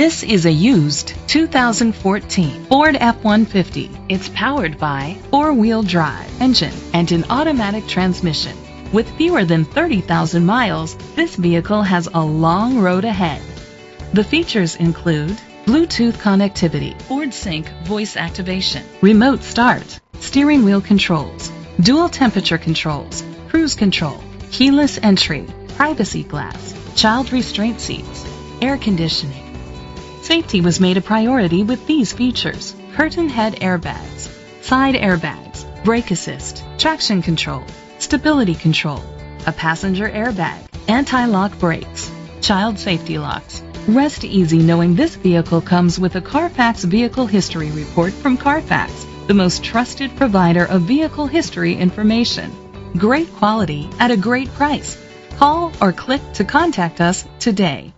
This is a used 2014 Ford F-150. It's powered by four-wheel drive engine and an automatic transmission. With fewer than 30,000 miles, this vehicle has a long road ahead. The features include Bluetooth connectivity, Ford Sync voice activation, remote start, steering wheel controls, dual temperature controls, cruise control, keyless entry, privacy glass, child restraint seats, air conditioning. Safety was made a priority with these features: curtain head airbags, side airbags, brake assist, traction control, stability control, a passenger airbag, anti-lock brakes, child safety locks. Rest easy knowing this vehicle comes with a Carfax Vehicle History Report from Carfax, the most trusted provider of vehicle history information. Great quality at a great price. Call or click to contact us today.